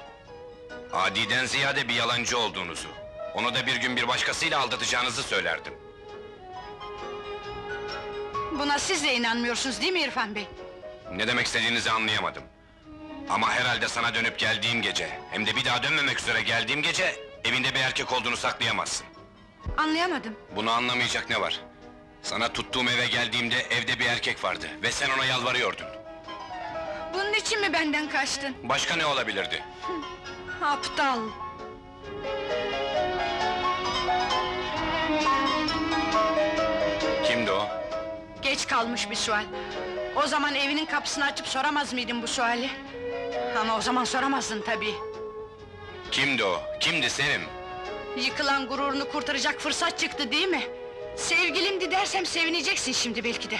Adiden ziyade bir yalancı olduğunuzu, onu da bir gün bir başkasıyla aldatacağınızı söylerdim. Buna siz de inanmıyorsunuz değil mi İrfan Bey? Ne demek istediğinizi anlayamadım. Ama herhalde sana dönüp geldiğim gece, hem de bir daha dönmemek üzere geldiğim gece... ...evinde bir erkek olduğunu saklayamazsın. Anlayamadım. Bunu anlamayacak ne var? Sana tuttuğum eve geldiğimde evde bir erkek vardı ve sen ona yalvarıyordun. Bunun için mi benden kaçtın? Başka ne olabilirdi? Hı, aptal! Kimdi o? Geç kalmış bir sual. O zaman evinin kapısını açıp soramaz mıydın bu suali? Ama o zaman soramazdın tabii. Kimdi o? Kimdi Sevim? Yıkılan gururunu kurtaracak fırsat çıktı değil mi? Sevgilimdi dersem sevineceksin şimdi belki de.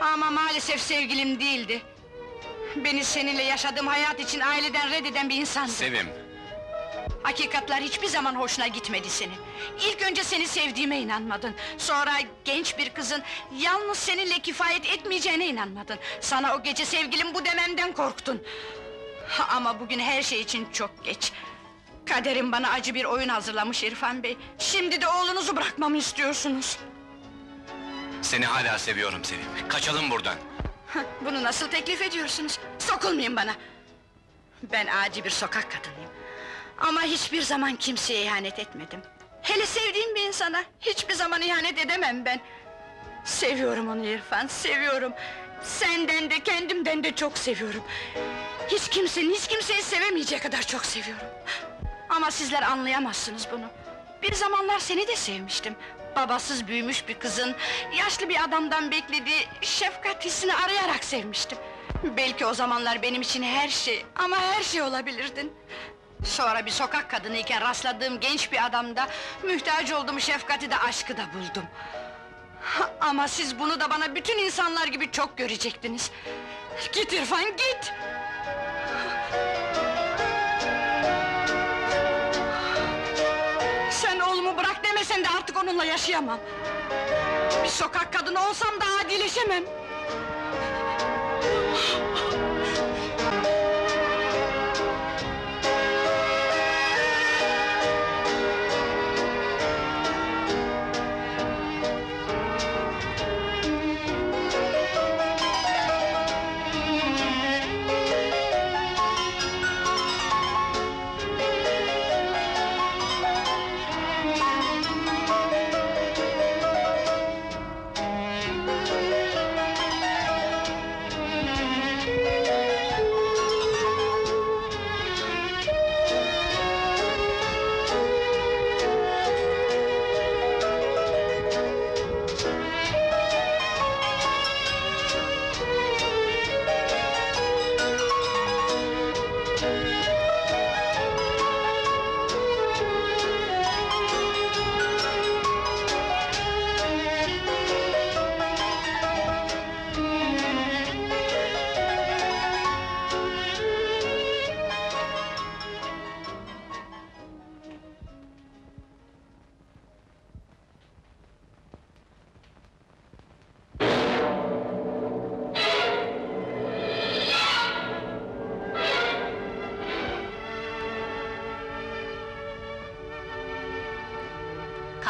Ama maalesef sevgilim değildi. Beni seninle yaşadığım hayat için aileden reddeden bir insandı. Sevim! Hakikatler hiçbir zaman hoşuna gitmedi senin. İlk önce seni sevdiğime inanmadın. Sonra genç bir kızın yalnız seninle kifayet etmeyeceğine inanmadın. Sana o gece sevgilim bu dememden korktun. Ama bugün her şey için çok geç. Kaderim bana acı bir oyun hazırlamış İrfan Bey. Şimdi de oğlunuzu bırakmamı istiyorsunuz. Seni hala seviyorum Sevim. Kaçalım buradan. Bunu nasıl teklif ediyorsunuz? Sokulmayın bana. Ben acı bir sokak kadınıyım. Ama hiçbir zaman kimseye ihanet etmedim. Hele sevdiğim bir insana hiçbir zaman ihanet edemem ben. Seviyorum onu İrfan, seviyorum. Senden de kendimden de çok seviyorum. Hiç kimsenin hiç kimseyi sevemeyecek kadar çok seviyorum. Ama sizler anlayamazsınız bunu. Bir zamanlar seni de sevmiştim. Babasız büyümüş bir kızın, yaşlı bir adamdan beklediği şefkat hissini arayarak sevmiştim. Belki o zamanlar benim için her şey, ama her şey olabilirdin. Sonra bir sokak kadınıyken rastladığım genç bir adamda... ...mühtaç olduğum şefkati de aşkı da buldum. Ama siz bunu da bana bütün insanlar gibi çok görecektiniz. Git İrfan, git! Sen de artık onunla yaşayamam. Bir sokak kadını olsam da adileşemem.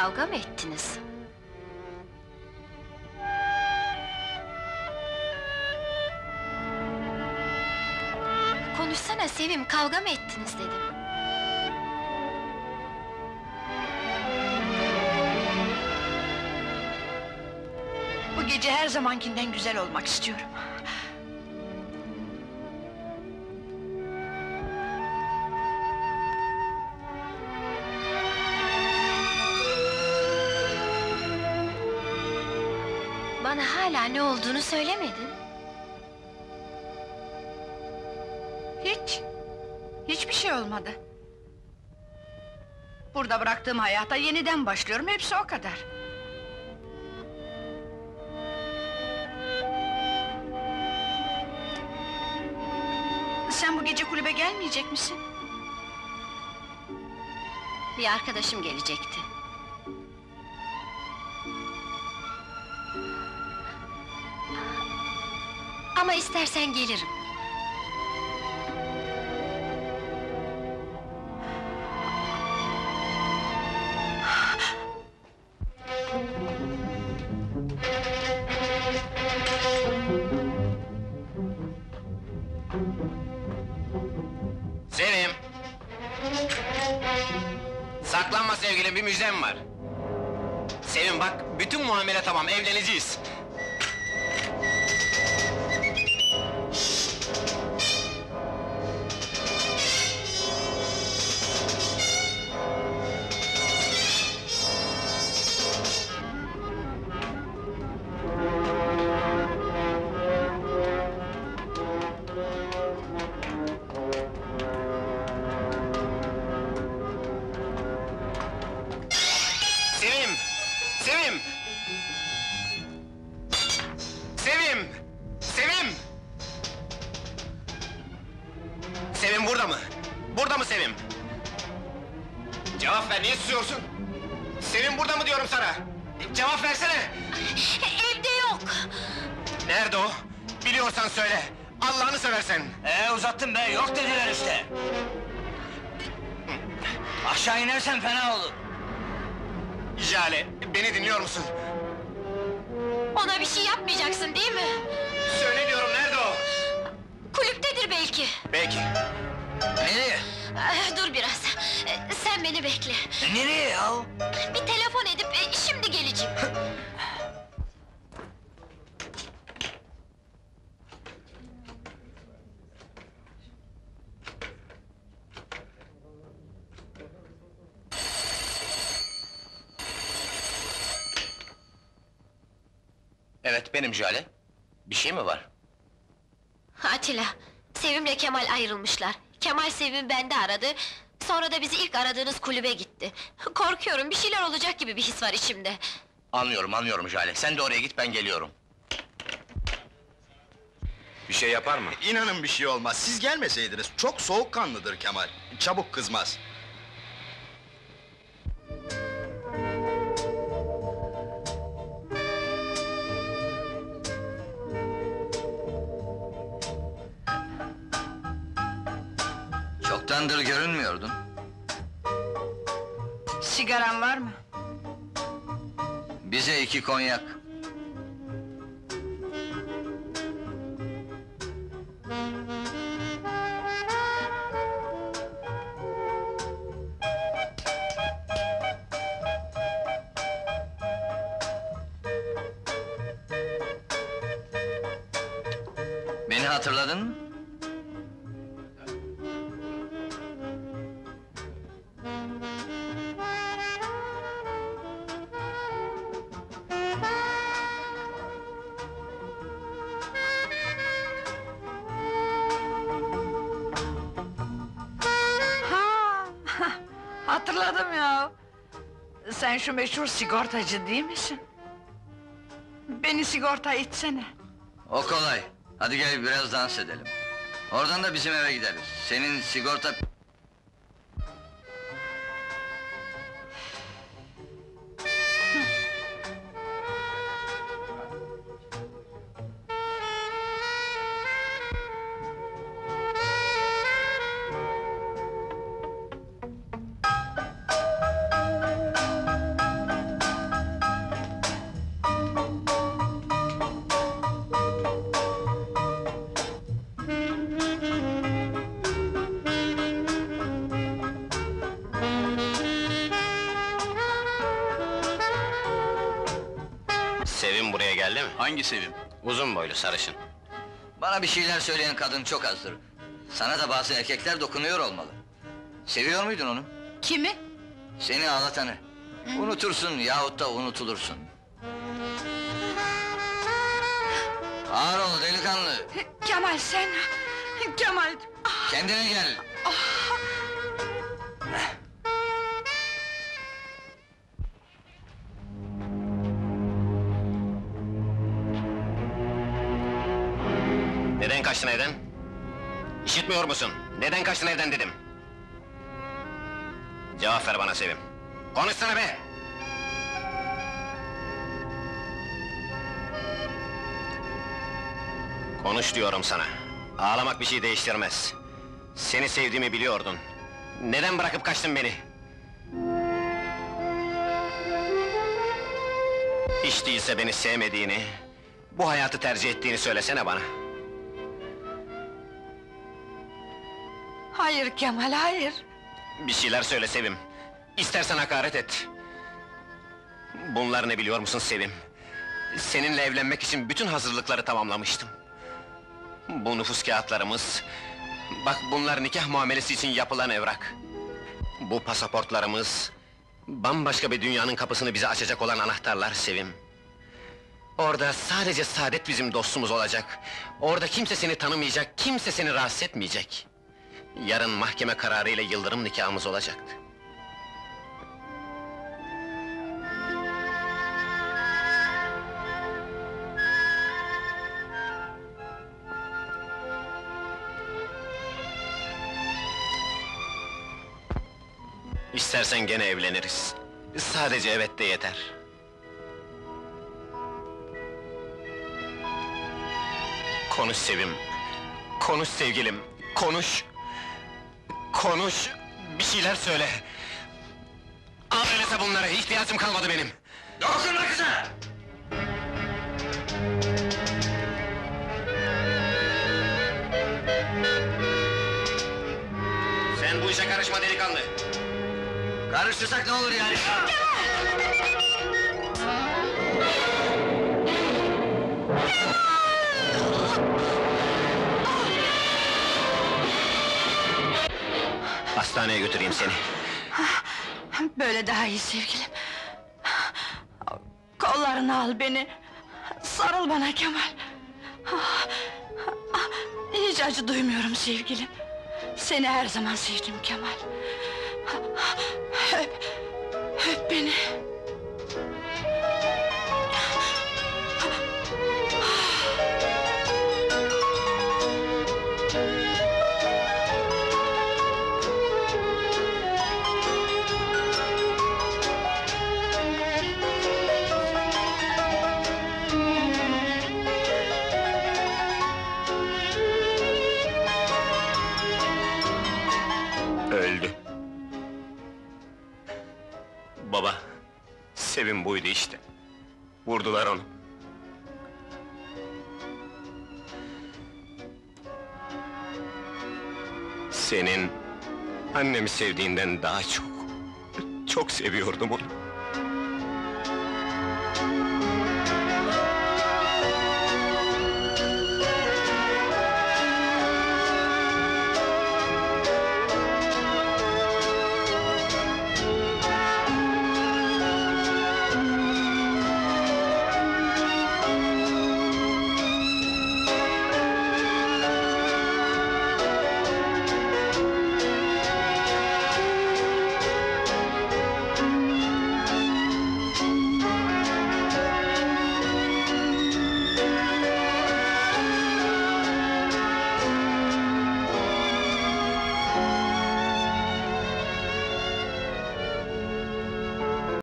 Kavga mı ettiniz? Konuşsana Sevim, kavga mı ettiniz dedim. Bu gece her zamankinden güzel olmak istiyorum. Bana hala ne olduğunu söylemedin. Hiç. Hiçbir şey olmadı. Burada bıraktığım hayata yeniden başlıyorum, hepsi o kadar. Sen bu gece kulübe gelmeyecek misin? Bir arkadaşım gelecekti. Ama istersen gelirim. Sevim! Saklanma sevgilim, bir müjdem var. Sevim bak, bütün muamele tamam, evleneceğiz. Aşağı inersen fena olur. Jale, beni dinliyor musun? Ona bir şey yapmayacaksın değil mi? Söyle diyorum, nerede o? Kulüptedir belki. Belki. Nereye? Ee, dur biraz, ee, sen beni bekle. Nereye ya? Bir telefon edip e, şimdi geleceğim. Evet, benim Jale. Bir şey mi var? Atilla, Sevim'le Kemal ayrılmışlar. Kemal Sevim bende aradı, sonra da bizi ilk aradığınız kulübe gitti. Korkuyorum, bir şeyler olacak gibi bir his var içimde. Anlıyorum, anlıyorum Jale. Sen de oraya git, ben geliyorum. Bir şey yapar mı? İnanın bir şey olmaz, siz gelmeseydiniz. Çok soğukkanlıdır Kemal, çabuk kızmaz. Çoktandır görünmüyordun. Sigaran var mı? Bize iki konyak. Beni hatırladın mı? Hatırladım ya! Sen şu meşhur sigortacı değil misin? Beni sigorta itsene! O kolay! Hadi gel biraz dans edelim. Oradan da bizim eve gideriz. Senin sigorta... Sevim buraya geldi mi? Hangi Sevim? Uzun boylu, sarışın. Bana bir şeyler söyleyen kadın çok azdır. Sana da bazı erkekler dokunuyor olmalı. Seviyor muydun onu? Kimi? Seni ağlatanı. Hı. Unutursun yahut da unutulursun. Ağır ol delikanlı! Kemal sen! Kemal! Kendine gel! Neden kaçtın evden? İşitmiyor musun? Neden kaçtın evden dedim! Cevap ver bana Sevim! Konuşsana be! Konuş diyorum sana! Ağlamak bir şey değiştirmez! Seni sevdiğimi biliyordun! Neden bırakıp kaçtın beni? Hiç değilse beni sevmediğini, bu hayatı tercih ettiğini söylesene bana! Hayır Kemal, hayır! Bir şeyler söyle Sevim! İstersen hakaret et! Bunlar ne biliyor musun Sevim? Seninle evlenmek için bütün hazırlıkları tamamlamıştım! Bu nüfus kağıtlarımız... Bak, bunlar nikah muamelesi için yapılan evrak! Bu pasaportlarımız... Bambaşka bir dünyanın kapısını bize açacak olan anahtarlar Sevim! Orada sadece Saadet bizim dostumuz olacak! Orada kimse seni tanımayacak, kimse seni rahatsız etmeyecek! Yarın mahkeme kararı ile yıldırım nikahımız olacaktı. İstersen gene evleniriz. Sadece evet de yeter. Konuş Sevim. Konuş sevgilim. Konuş. Konuş, bir şeyler söyle! Al öylese bunlara, ihtiyacım kalmadı benim! Dokunma kıza! Sen bu işe karışma delikanlı! Karıştırsak ne olur yani? Hastaneye götüreyim seni. Böyle daha iyi sevgilim. Kollarını al beni. Sarıl bana Kemal. Hiç acı duymuyorum sevgilim. Seni her zaman sevdim Kemal. Öp, öp beni. Baba, Sevim buydu işte. Vurdular onu. Senin annemi sevdiğinden daha çok, çok seviyordum onu.